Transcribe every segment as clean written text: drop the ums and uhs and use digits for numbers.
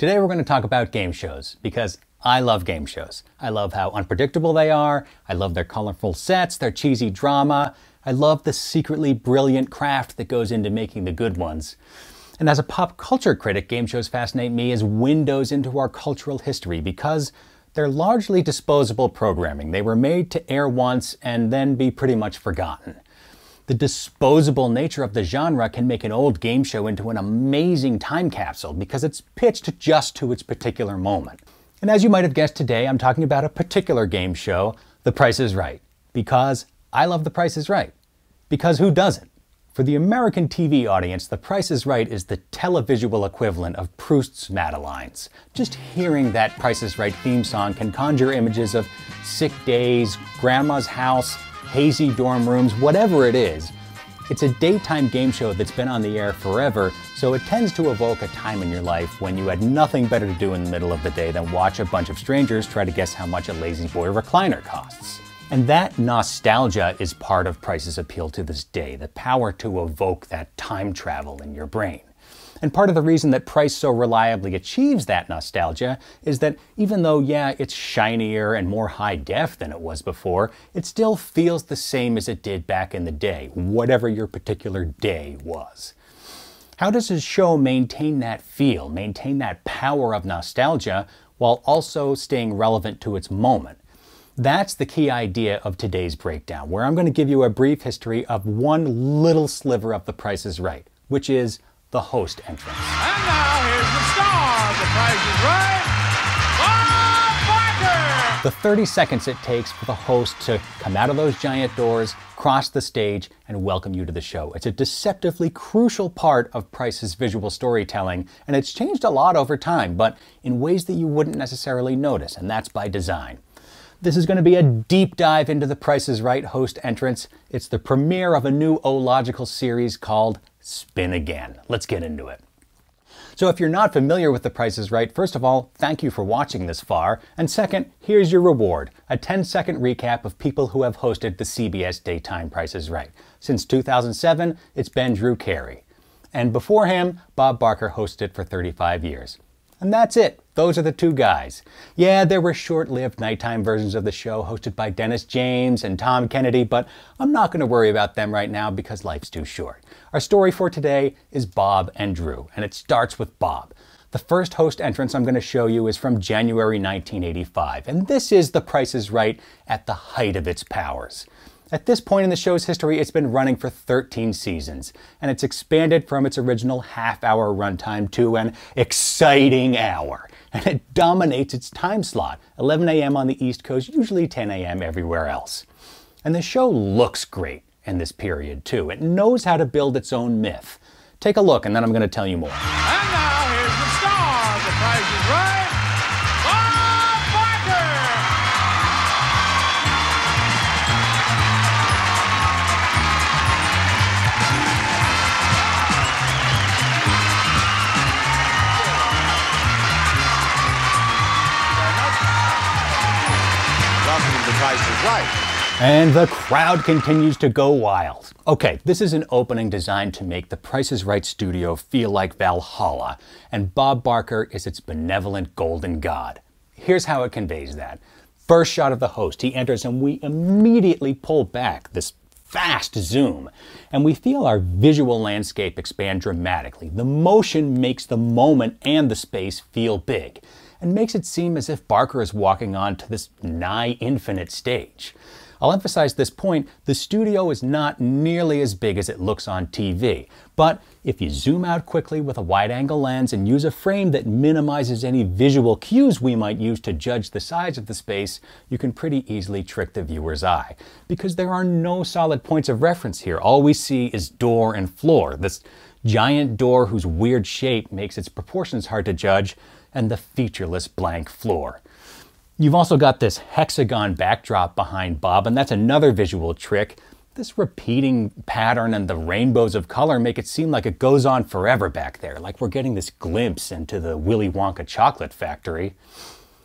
Today we're going to talk about game shows, because I love game shows. I love how unpredictable they are, I love their colorful sets, their cheesy drama, I love the secretly brilliant craft that goes into making the good ones. And as a pop culture critic, game shows fascinate me as windows into our cultural history, because they're largely disposable programming. They were made to air once and then be pretty much forgotten. The disposable nature of the genre can make an old game show into an amazing time capsule because it's pitched just to its particular moment. And as you might have guessed, today I'm talking about a particular game show, The Price is Right, because I love The Price is Right. Because who doesn't? For the American TV audience, The Price is Right is the televisual equivalent of Proust's Madeleines. Just hearing that Price is Right theme song can conjure images of sick days, grandma's house, hazy dorm rooms, whatever it is. It's a daytime game show that's been on the air forever, so it tends to evoke a time in your life when you had nothing better to do in the middle of the day than watch a bunch of strangers try to guess how much a Lazy Boy recliner costs. And that nostalgia is part of Price's appeal to this day, the power to evoke that time travel in your brain. And part of the reason that Price so reliably achieves that nostalgia is that even though, yeah, it's shinier and more high def than it was before, it still feels the same as it did back in the day, whatever your particular day was. How does a show maintain that feel, maintain that power of nostalgia, while also staying relevant to its moment? That's the key idea of today's breakdown, where I'm going to give you a brief history of one little sliver of The Price is Right, which is the host entrance. And now here's the star of The Price is Right, Bob Barker! The 30 seconds it takes for the host to come out of those giant doors, cross the stage, and welcome you to the show. It's a deceptively crucial part of Price's visual storytelling, and it's changed a lot over time, but in ways that you wouldn't necessarily notice, and that's by design. This is going to be a deep dive into The Price is Right host entrance. It's the premiere of a new Ological series called Spin Again. Let's get into it. So if you're not familiar with The Price is Right, first of all, thank you for watching this far. And second, here's your reward, a 10-second recap of people who have hosted the CBS daytime Price is Right. Since 2007, it's been Drew Carey. And before him, Bob Barker hosted for 35 years. And that's it. Those are the two guys. Yeah, there were short-lived nighttime versions of the show hosted by Dennis James and Tom Kennedy, but I'm not going to worry about them right now because life's too short. Our story for today is Bob and Drew, and it starts with Bob. The first host entrance I'm going to show you is from January 1985, and this is The Price is Right at the height of its powers. At this point in the show's history, it's been running for 13 seasons, and it's expanded from its original half-hour runtime to an exciting hour. And it dominates its time slot, 11 a.m. on the East Coast, usually 10 a.m. everywhere else. And the show looks great in this period, too. It knows how to build its own myth. Take a look, and then I'm going to tell you more. And now, here's the star of The Price is Right, Bob Barker! Price is Right. And the crowd continues to go wild. Okay, this is an opening designed to make the Price is Right studio feel like Valhalla, and Bob Barker is its benevolent golden god. Here's how it conveys that. First shot of the host, he enters and we immediately pull back this fast zoom, and we feel our visual landscape expand dramatically. The motion makes the moment and the space feel big, and makes it seem as if Barker is walking onto this nigh infinite stage. I'll emphasize this point, the studio is not nearly as big as it looks on TV, but if you zoom out quickly with a wide-angle lens and use a frame that minimizes any visual cues we might use to judge the size of the space, you can pretty easily trick the viewer's eye, because there are no solid points of reference here. All we see is door and floor, this giant door whose weird shape makes its proportions hard to judge, and the featureless blank floor. You've also got this hexagon backdrop behind Bob, and that's another visual trick. This repeating pattern and the rainbows of color make it seem like it goes on forever back there, like we're getting this glimpse into the Willy Wonka chocolate factory.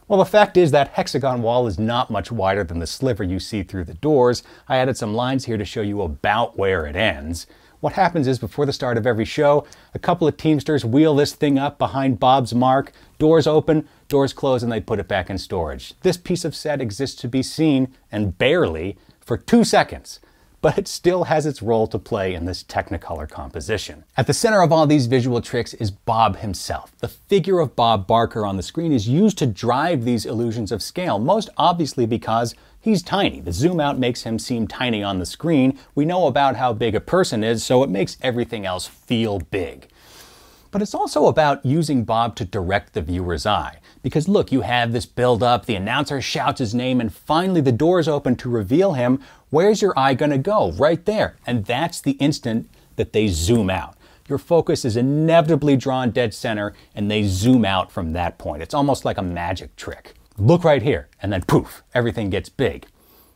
Well, the fact is that hexagon wall is not much wider than the sliver you see through the doors. I added some lines here to show you about where it ends. What happens is, before the start of every show, a couple of Teamsters wheel this thing up behind Bob's mark. Doors open, doors close, and they put it back in storage. This piece of set exists to be seen, and barely, for 2 seconds. But it still has its role to play in this Technicolor composition. At the center of all these visual tricks is Bob himself. The figure of Bob Barker on the screen is used to drive these illusions of scale, most obviously because he's tiny. The zoom out makes him seem tiny on the screen. We know about how big a person is, so it makes everything else feel big. But it's also about using Bob to direct the viewer's eye. Because look, you have this build up, the announcer shouts his name, and finally the doors open to reveal him. Where's your eye gonna go? Right there. And that's the instant that they zoom out. Your focus is inevitably drawn dead center, and they zoom out from that point. It's almost like a magic trick. Look right here, and then poof, everything gets big.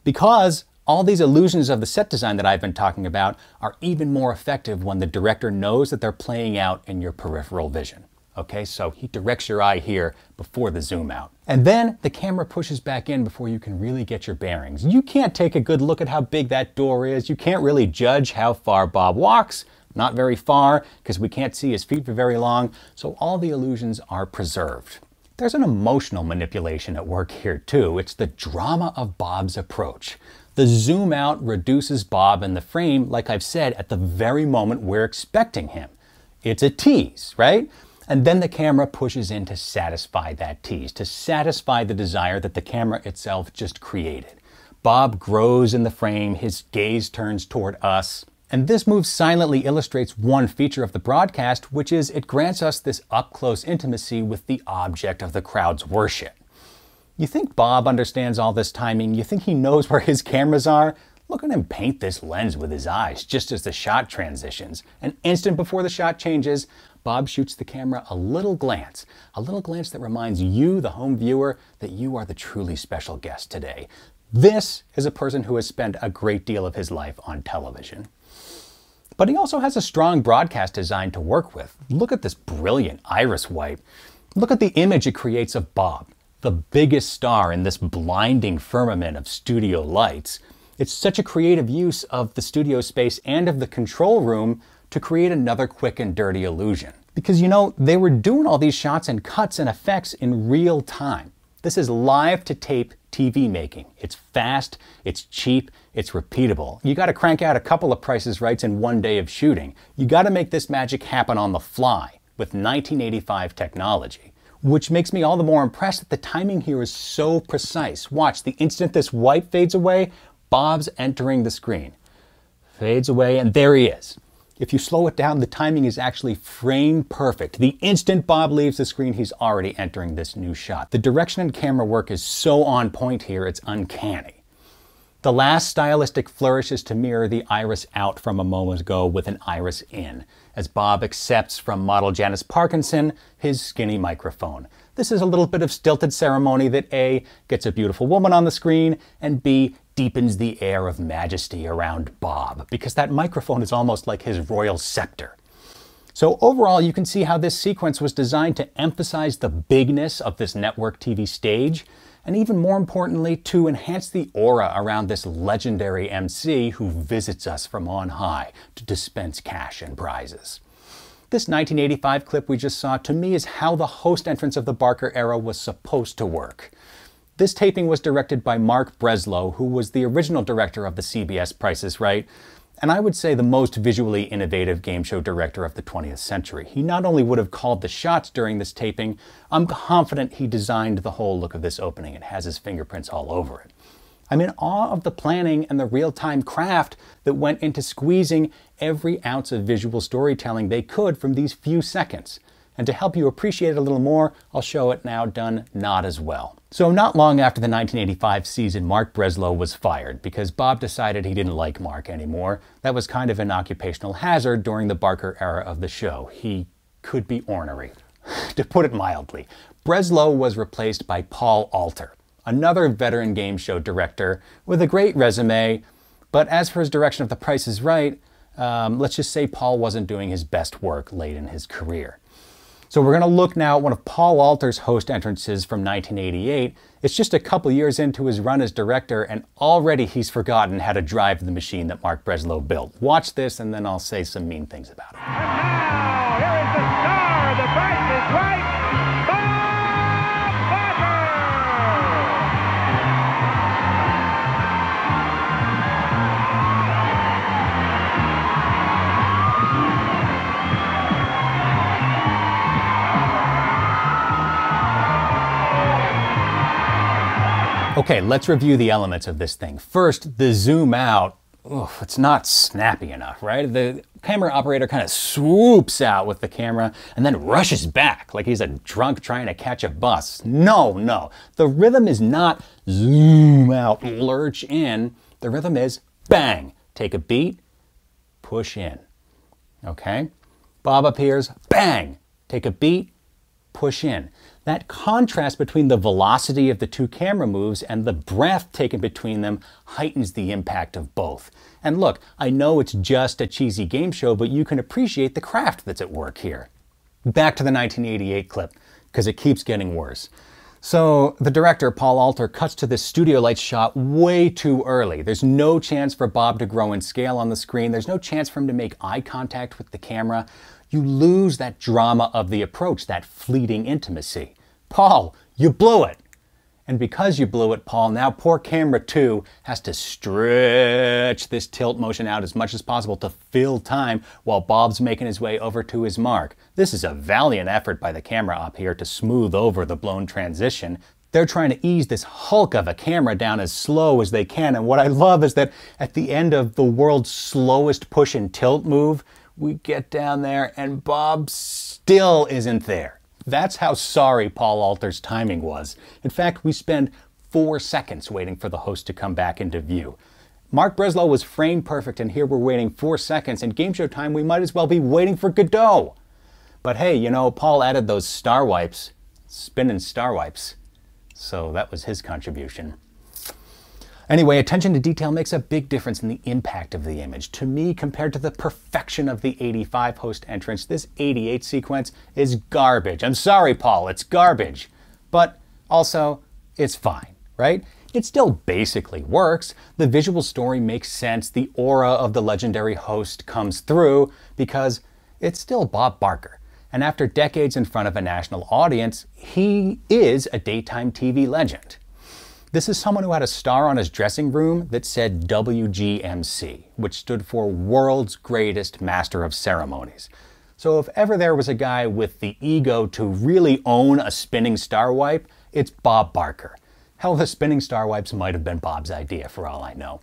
Because all these illusions of the set design that I've been talking about are even more effective when the director knows that they're playing out in your peripheral vision. Okay, so he directs your eye here before the zoom out. And then the camera pushes back in before you can really get your bearings. You can't take a good look at how big that door is. You can't really judge how far Bob walks. Not very far, because we can't see his feet for very long. So all the illusions are preserved. There's an emotional manipulation at work here too. It's the drama of Bob's approach. The zoom out reduces Bob in the frame, like I've said, at the very moment we're expecting him. It's a tease, right? And then the camera pushes in to satisfy that tease, to satisfy the desire that the camera itself just created. Bob grows in the frame, his gaze turns toward us. And this move silently illustrates one feature of the broadcast, which is it grants us this up-close intimacy with the object of the crowd's worship. You think Bob understands all this timing? You think he knows where his cameras are? Look at him paint this lens with his eyes just as the shot transitions. An instant before the shot changes, Bob shoots the camera a little glance that reminds you, the home viewer, that you are the truly special guest today. This is a person who has spent a great deal of his life on television. But he also has a strong broadcast design to work with. Look at this brilliant iris wipe. Look at the image it creates of Bob, the biggest star in this blinding firmament of studio lights. It's such a creative use of the studio space and of the control room to create another quick and dirty illusion. Because, you know, they were doing all these shots and cuts and effects in real time. This is live to tape TV making. It's fast, it's cheap, it's repeatable. You gotta crank out a couple of Price is Rights in one day of shooting. You gotta make this magic happen on the fly with 1985 technology. Which makes me all the more impressed that the timing here is so precise. Watch, the instant this wipe fades away, Bob's entering the screen. Fades away, and there he is. If you slow it down, the timing is actually frame perfect. The instant Bob leaves the screen, he's already entering this new shot. The direction and camera work is so on point here, it's uncanny. The last stylistic flourish is to mirror the iris out from a moment ago with an iris in, as Bob accepts from model Janice Parkinson his skinny microphone. This is a little bit of stilted ceremony that A, gets a beautiful woman on the screen, and B, deepens the air of majesty around Bob, because that microphone is almost like his royal scepter. So overall, you can see how this sequence was designed to emphasize the bigness of this network TV stage, and even more importantly, to enhance the aura around this legendary MC who visits us from on high to dispense cash and prizes. This 1985 clip we just saw, to me, is how the host entrance of the Barker era was supposed to work. This taping was directed by Marc Breslow, who was the original director of the CBS Price is Right, and I would say the most visually innovative game show director of the 20th century. He not only would have called the shots during this taping, I'm confident he designed the whole look of this opening. It has his fingerprints all over it. I'm in awe of the planning and the real-time craft that went into squeezing every ounce of visual storytelling they could from these few seconds. And to help you appreciate it a little more, I'll show it now done not as well. So not long after the 1985 season, Marc Breslow was fired because Bob decided he didn't like Marc anymore. That was kind of an occupational hazard during the Barker era of the show. He could be ornery, to put it mildly. Breslow was replaced by Paul Alter, another veteran game show director with a great resume, but as for his direction of The Price is Right, let's just say Paul wasn't doing his best work late in his career. So we're going to look now at one of Paul Alter's host entrances from 1988. It's just a couple years into his run as director, and already he's forgotten how to drive the machine that Marc Breslow built. Watch this, and then I'll say some mean things about it. And now, here is the star of The Price is Right, Bob Barker! Okay, let's review the elements of this thing. First, the zoom out. Ugh, it's not snappy enough, right? The camera operator kind of swoops out with the camera and then rushes back like he's a drunk trying to catch a bus. No. The rhythm is not zoom out, lurch in. The rhythm is bang. Take a beat, push in. Okay? Bob appears, bang. Take a beat, push in. That contrast between the velocity of the two camera moves and the breath taken between them heightens the impact of both. And look, I know it's just a cheesy game show, but you can appreciate the craft that's at work here. Back to the 1988 clip, because it keeps getting worse. So the director, Paul Alter, cuts to this studio lights shot way too early. There's no chance for Bob to grow in scale on the screen. There's no chance for him to make eye contact with the camera. You lose that drama of the approach, that fleeting intimacy. Paul, you blew it. And because you blew it, Paul, now poor camera two has to stretch this tilt motion out as much as possible to fill time while Bob's making his way over to his mark. This is a valiant effort by the camera op here to smooth over the blown transition. They're trying to ease this hulk of a camera down as slow as they can. And what I love is that at the end of the world's slowest push and tilt move, we get down there and Bob still isn't there. That's how sorry Paul Alter's timing was. In fact, we spend 4 seconds waiting for the host to come back into view. Marc Breslow was frame perfect, and here we're waiting 4 seconds. In game show time, we might as well be waiting for Godot. But hey, you know, Paul added those star wipes, spinning star wipes. So that was his contribution. Anyway, attention to detail makes a big difference in the impact of the image. To me, compared to the perfection of the 85 host entrance, this 88 sequence is garbage. I'm sorry, Paul, it's garbage. But also, it's fine, right? It still basically works. The visual story makes sense. The aura of the legendary host comes through because it's still Bob Barker. And after decades in front of a national audience, he is a daytime TV legend. This is someone who had a star on his dressing room that said WGMC, which stood for World's Greatest Master of Ceremonies. So if ever there was a guy with the ego to really own a spinning star wipe, it's Bob Barker. Hell, the spinning star wipes might have been Bob's idea for all I know.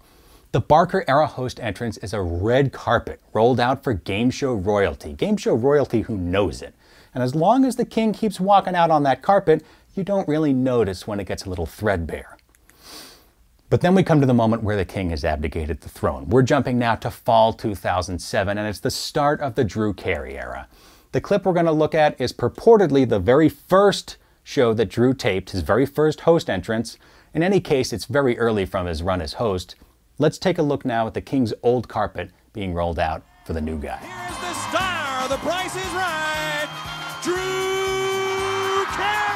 The Barker-era host entrance is a red carpet rolled out for game show royalty. Game show royalty who knows it. And as long as the king keeps walking out on that carpet, you don't really notice when it gets a little threadbare. But then we come to the moment where the king has abdicated the throne. We're jumping now to fall 2007, and it's the start of the Drew Carey era. The clip we're going to look at is purportedly the very first show that Drew taped, his very first host entrance. In any case, it's very early from his run as host. Let's take a look now at the king's old carpet being rolled out for the new guy. Here's the star of The Price is Right, Drew Carey!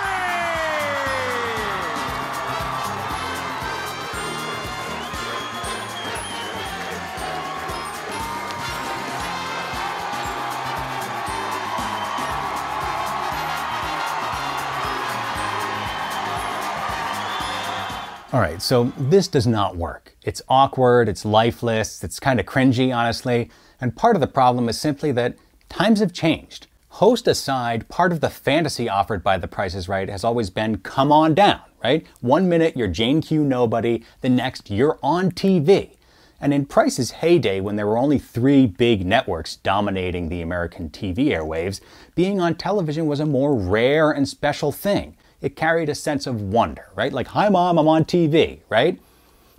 All right, so this does not work. It's awkward, it's lifeless, it's kind of cringy, honestly. And part of the problem is simply that times have changed. Host aside, part of the fantasy offered by The Price is Right has always been come on down, right? 1 minute, you're Jane Q nobody, the next, you're on TV. And in Price's heyday, when there were only 3 big networks dominating the American TV airwaves, being on television was a more rare and special thing. It carried a sense of wonder, right? Like, hi mom, I'm on TV, right?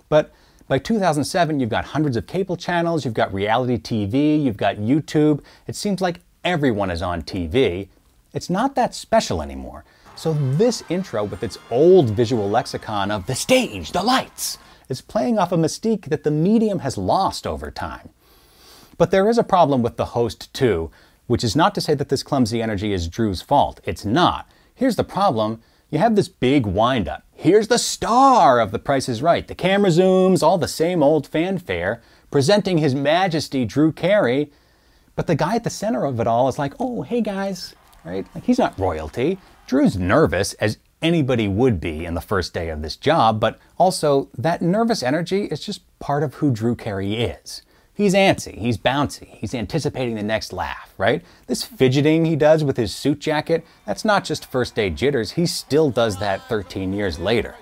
But by 2007, you've got hundreds of cable channels, you've got reality TV, you've got YouTube. It seems like everyone is on TV. It's not that special anymore. So this intro, with its old visual lexicon of the stage, the lights, is playing off a mystique that the medium has lost over time. But there is a problem with the host too, which is not to say that this clumsy energy is Drew's fault. It's not. Here's the problem. You have this big wind-up. Here's the star of The Price is Right. The camera zooms, all the same old fanfare, presenting His Majesty Drew Carey. But the guy at the center of it all is like, oh, hey guys, right? Like, he's not royalty. Drew's nervous, as anybody would be in the first day of this job, but also that nervous energy is just part of who Drew Carey is. He's antsy, he's bouncy, he's anticipating the next laugh, right? This fidgeting he does with his suit jacket, that's not just first day jitters, he still does that 13 years later.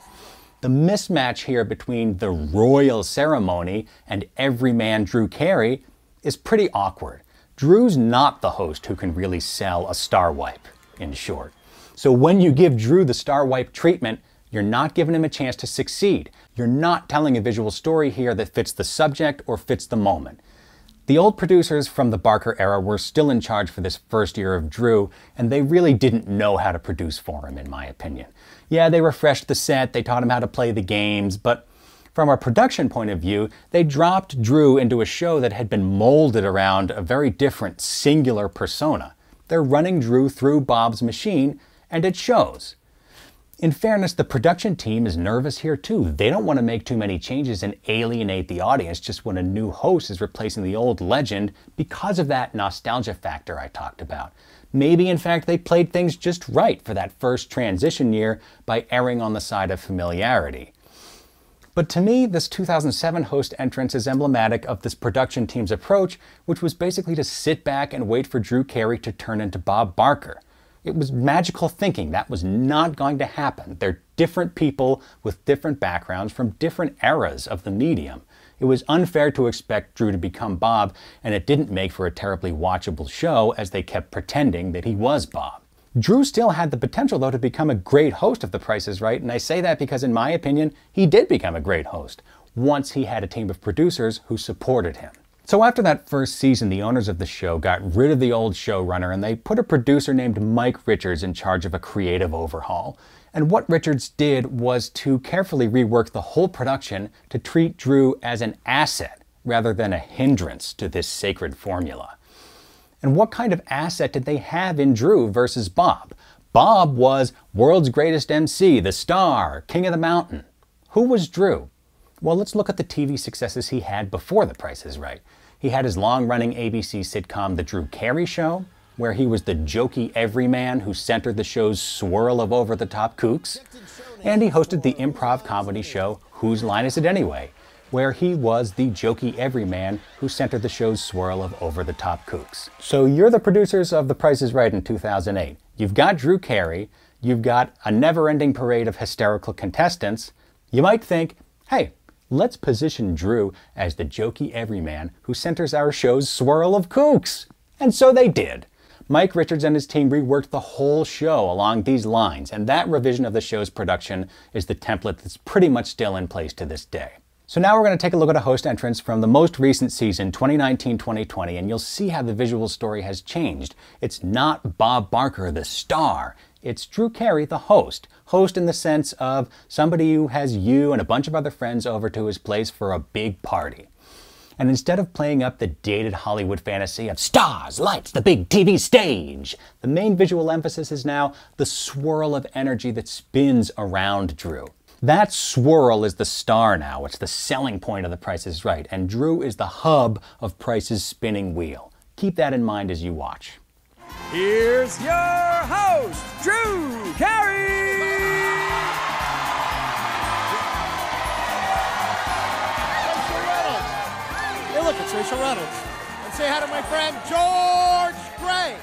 The mismatch here between the royal ceremony and everyman Drew Carey is pretty awkward. Drew's not the host who can really sell a star wipe, in short. So when you give Drew the star wipe treatment, you're not giving him a chance to succeed. You're not telling a visual story here that fits the subject or fits the moment. The old producers from the Barker era were still in charge for this first year of Drew, and they really didn't know how to produce for him, in my opinion. Yeah, they refreshed the set, they taught him how to play the games, but from a production point of view, they dropped Drew into a show that had been molded around a very different, singular persona. They're running Drew through Bob's machine, and it shows. In fairness, the production team is nervous here too. They don't want to make too many changes and alienate the audience just when a new host is replacing the old legend because of that nostalgia factor I talked about. Maybe, in fact, they played things just right for that first transition year by erring on the side of familiarity. But to me, this 2007 host entrance is emblematic of this production team's approach, which was basically to sit back and wait for Drew Carey to turn into Bob Barker. It was magical thinking. That was not going to happen. They're different people with different backgrounds from different eras of the medium. It was unfair to expect Drew to become Bob, and it didn't make for a terribly watchable show as they kept pretending that he was Bob. Drew still had the potential, though, to become a great host of The Price is Right, and I say that because, in my opinion, he did become a great host once he had a team of producers who supported him. So after that first season, the owners of the show got rid of the old showrunner and they put a producer named Mike Richards in charge of a creative overhaul. And what Richards did was to carefully rework the whole production to treat Drew as an asset rather than a hindrance to this sacred formula. And what kind of asset did they have in Drew versus Bob? Bob was world's greatest MC, the star, king of the mountain. Who was Drew? Well, let's look at the TV successes he had before The Price is Right. He had his long-running ABC sitcom, The Drew Carey Show, where he was the jokey everyman who centered the show's swirl of over-the-top kooks. And he hosted the improv comedy show, Whose Line Is It Anyway?, where he was the jokey everyman who centered the show's swirl of over-the-top kooks. So you're the producers of The Price is Right in 2008. You've got Drew Carey. You've got a never-ending parade of hysterical contestants. You might think, hey, let's position Drew as the jokey everyman who centers our show's swirl of kooks. And so they did. Mike Richards and his team reworked the whole show along these lines, and that revision of the show's production is the template that's pretty much still in place to this day. So now we're going to take a look at a host entrance from the most recent season, 2019-2020, and you'll see how the visual story has changed. It's not Bob Barker, the star. It's Drew Carey, the host. Host in the sense of somebody who has you and a bunch of other friends over to his place for a big party. And instead of playing up the dated Hollywood fantasy of stars, lights, the big TV stage, the main visual emphasis is now the swirl of energy that spins around Drew. That swirl is the star now. It's the selling point of The Price is Right, and Drew is the hub of Price's spinning wheel. Keep that in mind as you watch. Here's your host, Drew Carey! Rachel Reynolds. Hey, look, it's Rachel Reynolds. And say hi to my friend, George Gray.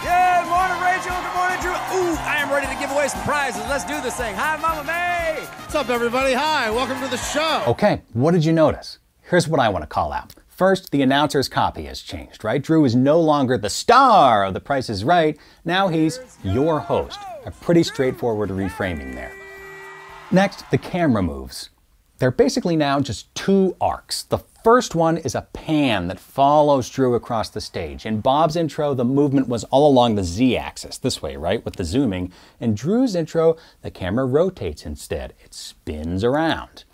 Good morning, Rachel. Good morning, Drew. Ooh, I am ready to give away some prizes. Let's do this thing. Hi, Mama May. What's up, everybody? Hi, welcome to the show. Okay, what did you notice? Here's what I want to call out. First, the announcer's copy has changed, right? Drew is no longer the star of The Price is Right. Now he's your host. A pretty straightforward reframing there. Next, the camera moves. They're basically now just two arcs. The first one is a pan that follows Drew across the stage. In Bob's intro, the movement was all along the z-axis, this way, right, with the zooming. In Drew's intro, the camera rotates instead. It spins around.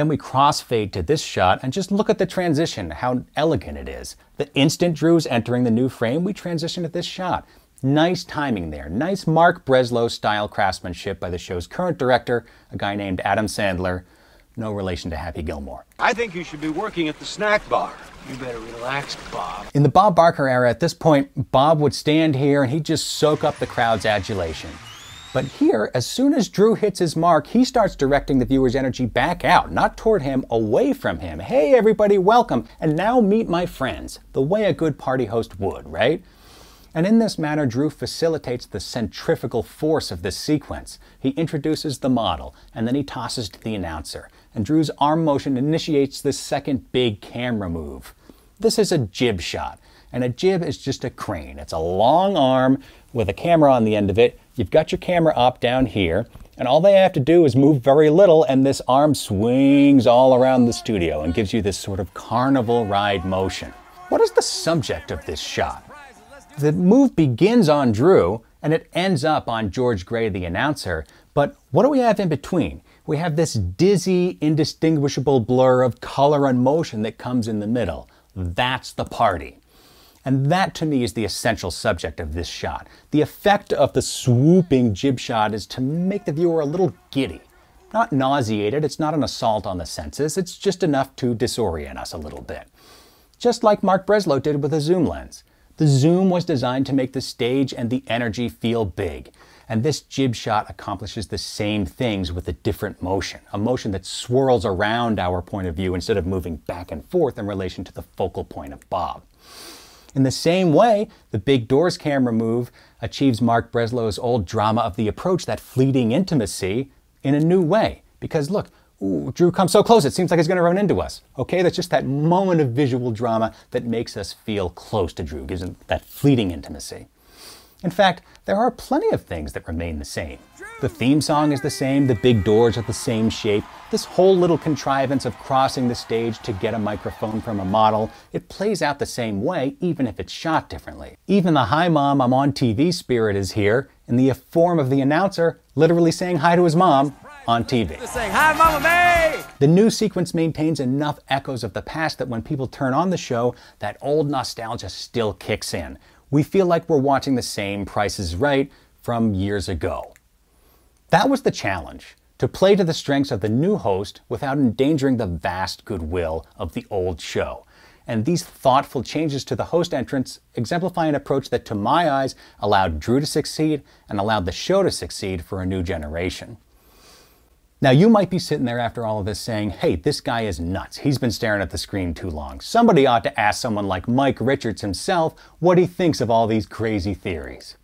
Then we crossfade to this shot and just look at the transition, how elegant it is. The instant Drew's entering the new frame, we transition to this shot. Nice timing there. Nice Marc Breslow style craftsmanship by the show's current director, a guy named Adam Sandler. No relation to Happy Gilmore. I think you should be working at the snack bar. You better relax, Bob. In the Bob Barker era, at this point, Bob would stand here and he'd just soak up the crowd's adulation. But here, as soon as Drew hits his mark, he starts directing the viewer's energy back out, not toward him, away from him. Hey everybody, welcome, and now meet my friends. The way a good party host would, right? And in this manner, Drew facilitates the centrifugal force of this sequence. He introduces the model, and then he tosses to the announcer. And Drew's arm motion initiates this second big camera move. This is a jib shot, and a jib is just a crane. It's a long arm with a camera on the end of it. You've got your camera up down here, and all they have to do is move very little, and this arm swings all around the studio and gives you this sort of carnival ride motion. What is the subject of this shot? The move begins on Drew, and it ends up on George Gray, the announcer, but what do we have in between? We have this dizzy, indistinguishable blur of color and motion that comes in the middle. That's the party. And that, to me, is the essential subject of this shot. The effect of the swooping jib shot is to make the viewer a little giddy. Not nauseated, it's not an assault on the senses, it's just enough to disorient us a little bit. Just like Marc Breslow did with a zoom lens. The zoom was designed to make the stage and the energy feel big. And this jib shot accomplishes the same things with a different motion, a motion that swirls around our point of view instead of moving back and forth in relation to the focal point of Bob. In the same way, the big doors camera move achieves Marc Breslow's old drama of the approach, that fleeting intimacy, in a new way. Because look, ooh, Drew comes so close, it seems like he's going to run into us. Okay, that's just that moment of visual drama that makes us feel close to Drew, gives him that fleeting intimacy. In fact, there are plenty of things that remain the same. The theme song is the same, the big doors are the same shape, this whole little contrivance of crossing the stage to get a microphone from a model, it plays out the same way, even if it's shot differently. Even the hi mom, I'm on TV spirit is here, in the form of the announcer literally saying hi to his mom on TV. Saying, hi, Mama May! The new sequence maintains enough echoes of the past that when people turn on the show, that old nostalgia still kicks in. We feel like we're watching the same Price is Right from years ago. That was the challenge, to play to the strengths of the new host without endangering the vast goodwill of the old show. And these thoughtful changes to the host entrance exemplify an approach that, to my eyes, allowed Drew to succeed and allowed the show to succeed for a new generation. Now, you might be sitting there after all of this saying, hey, this guy is nuts. He's been staring at the screen too long. Somebody ought to ask someone like Mike Richards himself what he thinks of all these crazy theories.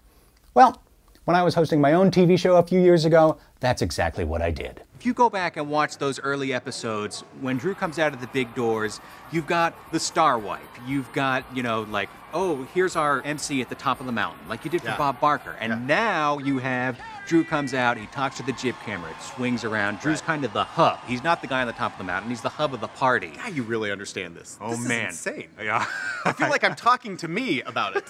Well, when I was hosting my own TV show a few years ago, that's exactly what I did. If you go back and watch those early episodes, when Drew comes out of the big doors, you've got the star wipe. You've got, you know, like, oh, here's our MC at the top of the mountain, like you did for Bob Barker. And now you have Drew comes out, he talks to the jib camera, it swings around. Drew's kind of the hub. He's not the guy on the top of the mountain, he's the hub of the party. Yeah, you really understand this. Oh, this man. Is insane. Yeah. I feel like I'm talking to me about it.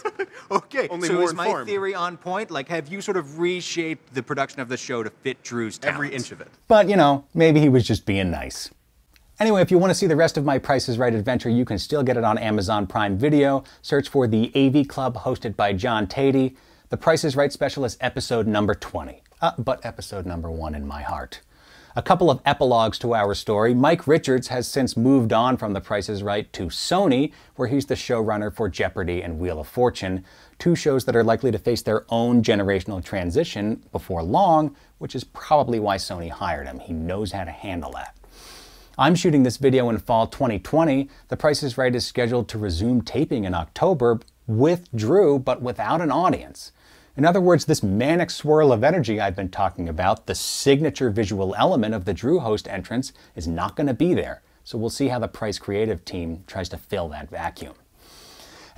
Okay, only so more is informed. My theory on point? Like, have you sort of reshaped the production of the show to fit Drew's talent? Every inch of it. But, you know, maybe he was just being nice. Anyway, if you want to see the rest of my Price is Right adventure, you can still get it on Amazon Prime Video. Search for The AV Club, hosted by John Teti. The Price is Right special is episode number 20, but episode number 1 in my heart. A couple of epilogues to our story. Mike Richards has since moved on from The Price is Right to Sony, where he's the showrunner for Jeopardy and Wheel of Fortune, two shows that are likely to face their own generational transition before long, which is probably why Sony hired him. He knows how to handle that. I'm shooting this video in fall 2020. The Price is Right is scheduled to resume taping in October with Drew, but without an audience. In other words, this manic swirl of energy I've been talking about, the signature visual element of the Drew host entrance, is not going to be there. So we'll see how the Price creative team tries to fill that vacuum.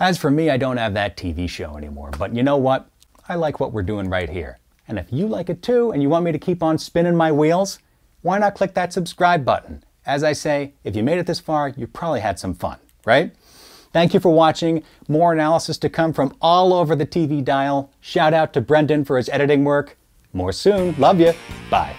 As for me, I don't have that TV show anymore, but you know what? I like what we're doing right here. And if you like it too, and you want me to keep on spinning my wheels, why not click that subscribe button? As I say, if you made it this far, you probably had some fun, right? Thank you for watching. More analysis to come from all over the TV dial. Shout out to Brendan for his editing work. More soon. Love you. Bye.